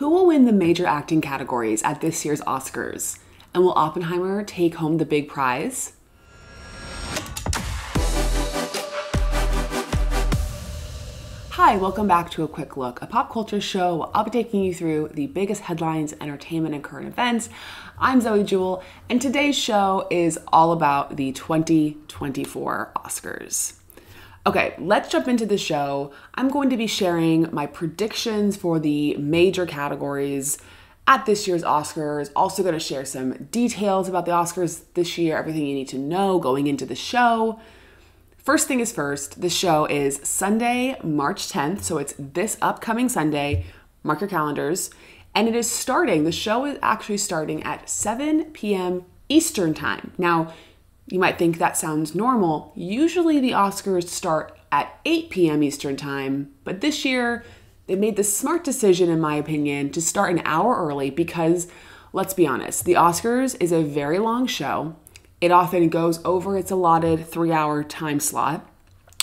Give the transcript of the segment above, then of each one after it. Who will win the major acting categories at this year's Oscars? And will Oppenheimer take home the big prize? Hi, welcome back to A Quick Look, a pop culture show updating you through the biggest headlines, entertainment, and current events. I'm Zoe Jewell, and today's show is all about the 2024 Oscars. Okay, let's jump into the show. I'm going to be sharing my predictions for the major categories at this year's Oscars. Also going to share some details about the Oscars this year, everything you need to know going into the show. First thing is first, the show is Sunday, March 10th, so it's this upcoming Sunday. Mark your calendars. And it is starting, the show is actually starting at 7 p.m. Eastern time. Now, you might think that sounds normal. Usually the Oscars start at 8 p.m. Eastern time, but this year they made the smart decision, in my opinion, to start an hour early because, let's be honest, the Oscars is a very long show. It often goes over its allotted 3-hour time slot,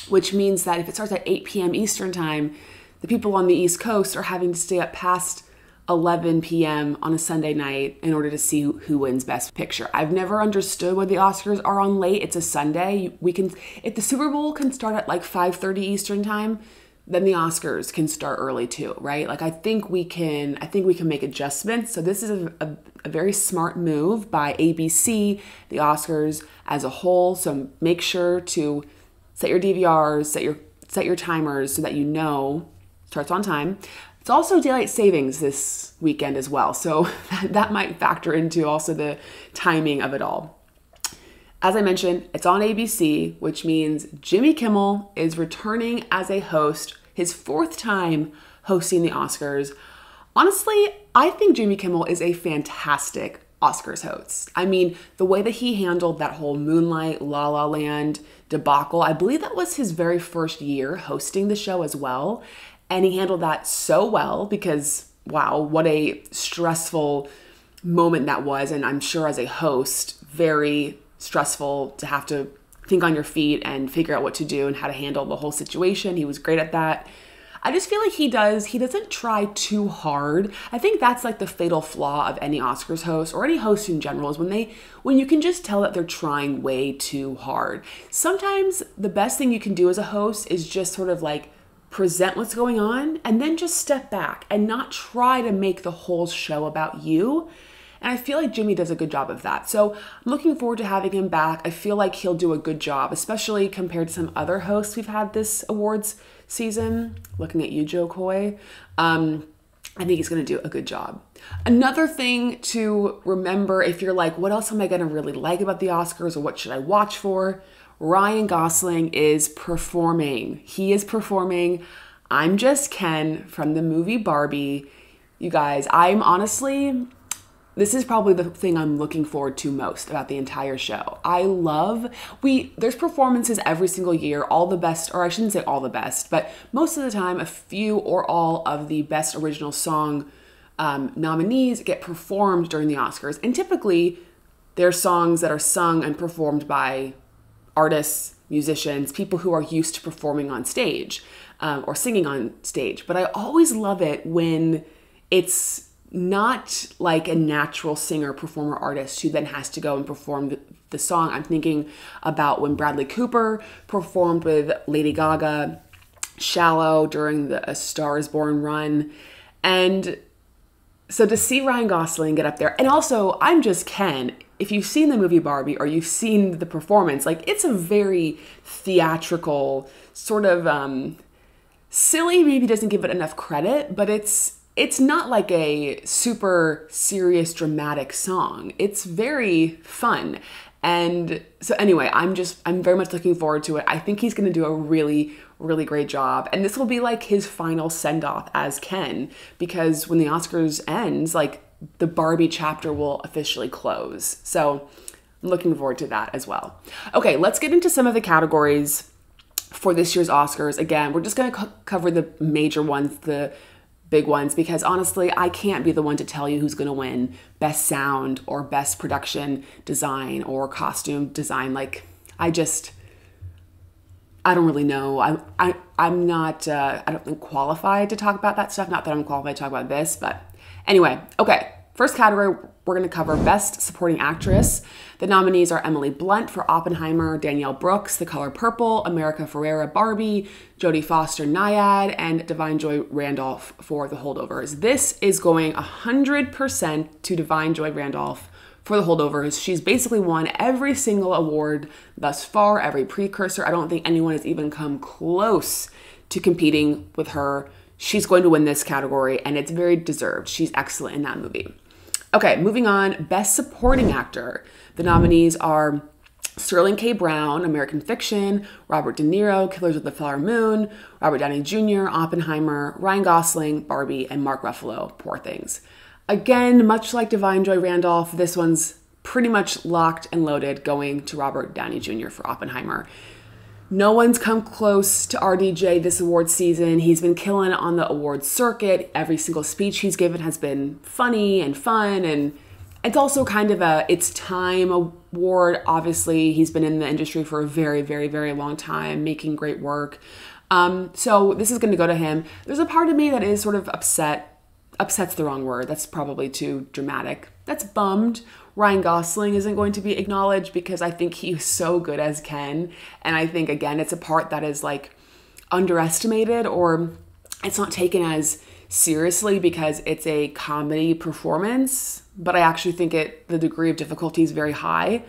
which means that if it starts at 8 p.m. Eastern time, the people on the East Coast are having to stay up past 11 p.m. on a Sunday night in order to see who wins Best Picture. I've never understood why the Oscars are on late. It's a Sunday. We can, if the Super Bowl can start at like 5:30 Eastern time, then the Oscars can start early too, right? Like I think we can make adjustments. So this is a very smart move by ABC, the Oscars as a whole. So make sure to set your DVRs, set your timers so that you know it starts on time. It's also daylight savings this weekend as well, so that might factor into also the timing of it all. As I mentioned, it's on ABC, which means Jimmy Kimmel is returning as a host, his fourth time hosting the Oscars. Honestly, I think Jimmy Kimmel is a fantastic Oscars host. I mean, the way that he handled that whole Moonlight, La La Land debacle, I believe that was his very first year hosting the show as well. And he handled that so well because, wow, what a stressful moment that was. And I'm sure as a host, very stressful to have to think on your feet and figure out what to do and how to handle the whole situation. He was great at that. I just feel like he doesn't try too hard. I think that's like the fatal flaw of any Oscars host or any host in general is when you can just tell that they're trying way too hard. Sometimes the best thing you can do as a host is just sort of like present what's going on and then just step back and not try to make the whole show about you. And I feel like Jimmy does a good job of that. So I'm looking forward to having him back. I feel like he'll do a good job, especially compared to some other hosts we've had this awards season. Looking at you, Joe Koy. I think he's going to do a good job. Another thing to remember if you're like, what else am I going to really like about the Oscars or what should I watch for? Ryan Gosling is performing. He is performing I'm Just Ken from the movie Barbie. You guys, I'm honestly, this is probably the thing I'm looking forward to most about the entire show. I love, there's performances every single year, all the best, or I shouldn't say all the best, but most of the time, a few or all of the best original song nominees get performed during the Oscars. And typically, they're songs that are sung and performed by artists, musicians, people who are used to performing on stage or singing on stage. But I always love it when it's not like a natural singer, performer, artist who then has to go and perform the song. I'm thinking about when Bradley Cooper performed with Lady Gaga, Shallow, during the A Star is Born run. And so to see Ryan Gosling get up there, and also I'm Just Ken, if you've seen the movie Barbie or you've seen the performance, like it's a very theatrical sort of silly, maybe doesn't give it enough credit, but it's not like a super serious dramatic song. It's very fun. And so anyway, I'm very much looking forward to it. I think he's going to do a really, really great job. And this will be like his final send off as Ken, because when the Oscars ends, like the Barbie chapter will officially close. So I'm looking forward to that as well. Okay, let's get into some of the categories for this year's Oscars. Again, we're just going to cover the major ones, the big ones, because honestly, I can't be the one to tell you who's going to win Best Sound or Best Production Design or Costume Design. Like, I don't really know. I'm not, I don't think qualified to talk about that stuff. Not that I'm qualified to talk about this, but anyway. Okay, first category, we're going to cover Best Supporting Actress. The nominees are Emily Blunt for Oppenheimer, Danielle Brooks, The Color Purple, America Ferrera, Barbie, Jodie Foster, Nyad, and Da'Vine Joy Randolph for The Holdovers. This is going 100% to Da'Vine Joy Randolph for The Holdovers. She's basically won every single award thus far, every precursor. I don't think anyone has even come close to competing with her. She's going to win this category, and it's very deserved. She's excellent in that movie. Okay, moving on. Best Supporting Actor. The nominees are Sterling K. Brown, American Fiction, Robert De Niro, Killers of the Flower Moon, Robert Downey Jr., Oppenheimer, Ryan Gosling, Barbie, and Mark Ruffalo, Poor Things. Again, much like Da'Vine Joy Randolph, this one's pretty much locked and loaded, going to Robert Downey Jr. for Oppenheimer. No one's come close to RDJ this award season. He's been killing it on the awards circuit. Every single speech he's given has been funny and fun, and it's also kind of a it's time award. Obviously, he's been in the industry for a very, very, very long time, making great work. So this is going to go to him. There's a part of me that is sort of upset. Upset's the wrong word. That's probably too dramatic. That's bummed. Ryan Gosling isn't going to be acknowledged because I think he's so good as Ken. And I think, again, it's a part that is like underestimated, or it's not taken as seriously because it's a comedy performance. But I actually think the degree of difficulty is very high.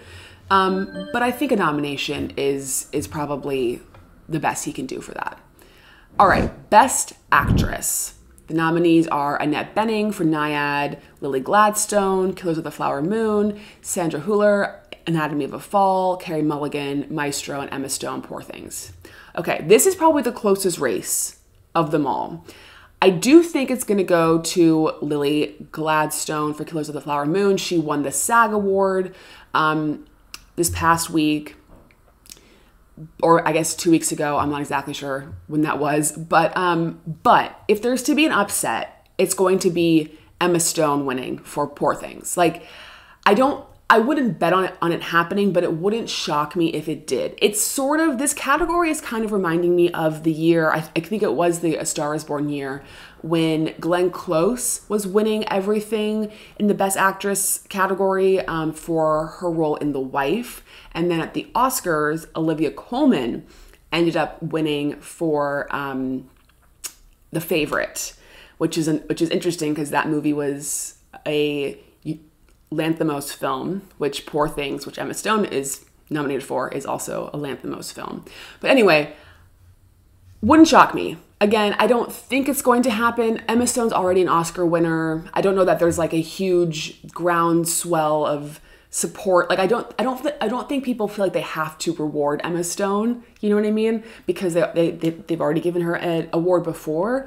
But I think a nomination is probably the best he can do for that. All right, Best Actress. The nominees are Annette Bening for Nyad, Lily Gladstone, Killers of the Flower Moon, Sandra Hüller, Anatomy of a Fall, Carey Mulligan, Maestro, and Emma Stone, Poor Things. Okay, this is probably the closest race of them all. I do think it's going to go to Lily Gladstone for Killers of the Flower Moon. She won the SAG Award this past week, or I guess 2 weeks ago. I'm not exactly sure when that was, but if there's to be an upset, it's going to be Emma Stone winning for Poor Things. Like, I wouldn't bet on it happening, but it wouldn't shock me if it did. It's sort of, this category is kind of reminding me of the year, I think it was the A Star is Born year, when Glenn Close was winning everything in the Best Actress category for her role in The Wife. And then at the Oscars, Olivia Colman ended up winning for The Favorite, which is interesting because that movie was a Lanthimos film, which Poor Things, which Emma Stone is nominated for, is also a Lanthimos film. But anyway, wouldn't shock me. Again, I don't think it's going to happen. Emma Stone's already an Oscar winner. I don't know that there's like a huge groundswell of support. Like I don't think people feel like they have to reward Emma Stone. You know what I mean? Because they've already given her an award before.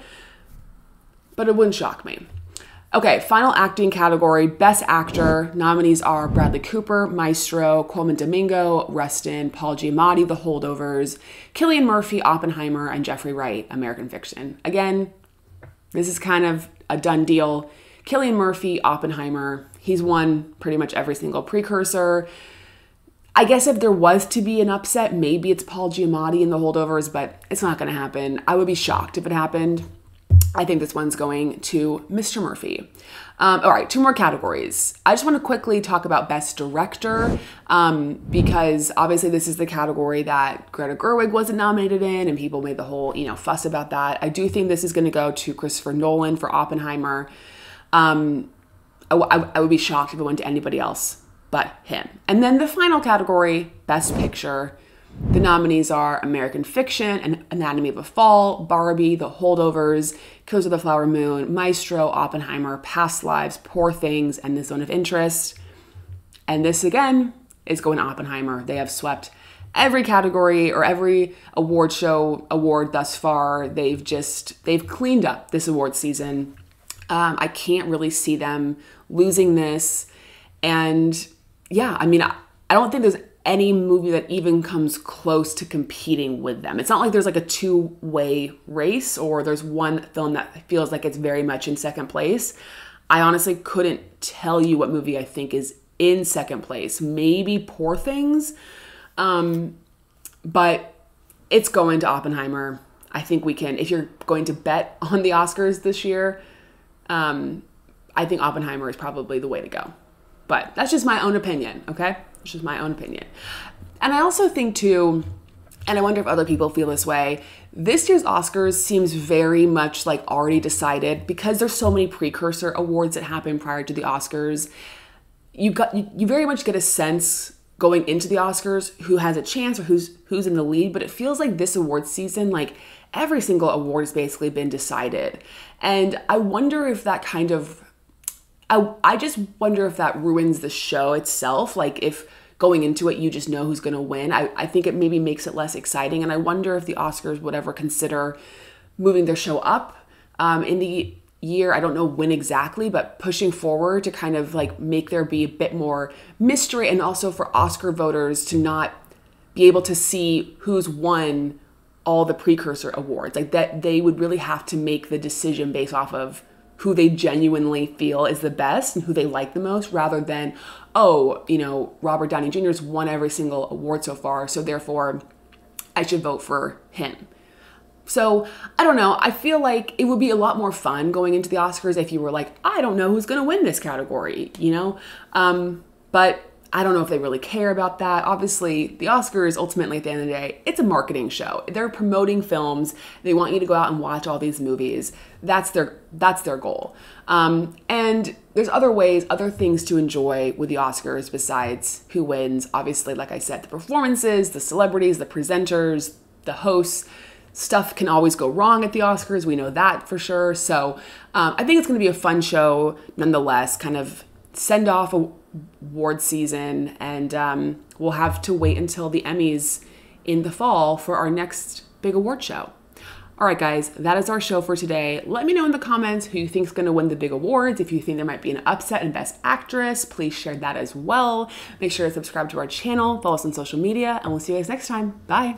But it wouldn't shock me. Okay, final acting category, Best Actor. Nominees are Bradley Cooper, Maestro, Colman Domingo, Rustin, Paul Giamatti, The Holdovers, Cillian Murphy, Oppenheimer, and Jeffrey Wright, American Fiction. Again, this is kind of a done deal. Cillian Murphy, Oppenheimer, he's won pretty much every single precursor. I guess if there was to be an upset, maybe it's Paul Giamatti in The Holdovers, but it's not going to happen. I would be shocked if it happened. I think this one's going to Mr. Murphy. All right, two more categories. I just want to quickly talk about Best Director because obviously this is the category that Greta Gerwig wasn't nominated in, and people made the whole fuss about that. I do think this is going to go to Christopher Nolan for Oppenheimer. I would be shocked if it went to anybody else but him. And then the final category, Best Picture. The nominees are American Fiction, and Anatomy of a Fall, Barbie, The Holdovers, Killers of the Flower Moon, Maestro, Oppenheimer, Past Lives, Poor Things, and The Zone of Interest. And this, again, is going to Oppenheimer. They have swept every category or every award show award thus far. They've cleaned up this award season. I can't really see them losing this. And yeah, I mean, I don't think there's any movie that even comes close to competing with them. It's not like there's like a two-way race or there's one film that feels like it's very much in second place. I honestly couldn't tell you what movie I think is in second place. Maybe Poor Things. But It's going to Oppenheimer. I think we can, if you're going to bet on the Oscars this year, I think Oppenheimer is probably the way to go. But that's just my own opinion, okay? It's just my own opinion. And I also think too, and I wonder if other people feel this way, this year's Oscars seems very much like already decided because there's so many precursor awards that happen prior to the Oscars. You very much get a sense going into the Oscars who has a chance or who's in the lead, but it feels like this award season, like every single award has basically been decided. And I wonder if that kind of, I just wonder if that ruins the show itself. Like if going into it, you just know who's going to win. I think it maybe makes it less exciting. And I wonder if the Oscars would ever consider moving their show up in the year. I don't know when exactly, but pushing forward to kind of like make there be a bit more mystery, and also for Oscar voters to not be able to see who's won all the precursor awards. Like that they would really have to make the decision based off of who they genuinely feel is the best and who they like the most, rather than, oh, you know, Robert Downey Jr.'s won every single award so far, so therefore I should vote for him. So I don't know. I feel like it would be a lot more fun going into the Oscars if you were like, I don't know who's going to win this category, you know? But I don't know if they really care about that. Obviously, the Oscars, ultimately at the end of the day, it's a marketing show. They're promoting films. They want you to go out and watch all these movies. That's their goal. And there's other ways, other things to enjoy with the Oscars besides who wins. Obviously, like I said, the performances, the celebrities, the presenters, the hosts. Stuff can always go wrong at the Oscars. We know that for sure. So I think it's going to be a fun show nonetheless, kind of send off a award season, and we'll have to wait until the Emmys in the fall for our next big award show. All right, guys, that is our show for today. Let me know in the comments who you think is going to win the big awards. If you think there might be an upset in Best Actress, please share that as well. Make sure to subscribe to our channel, follow us on social media, and we'll see you guys next time. Bye.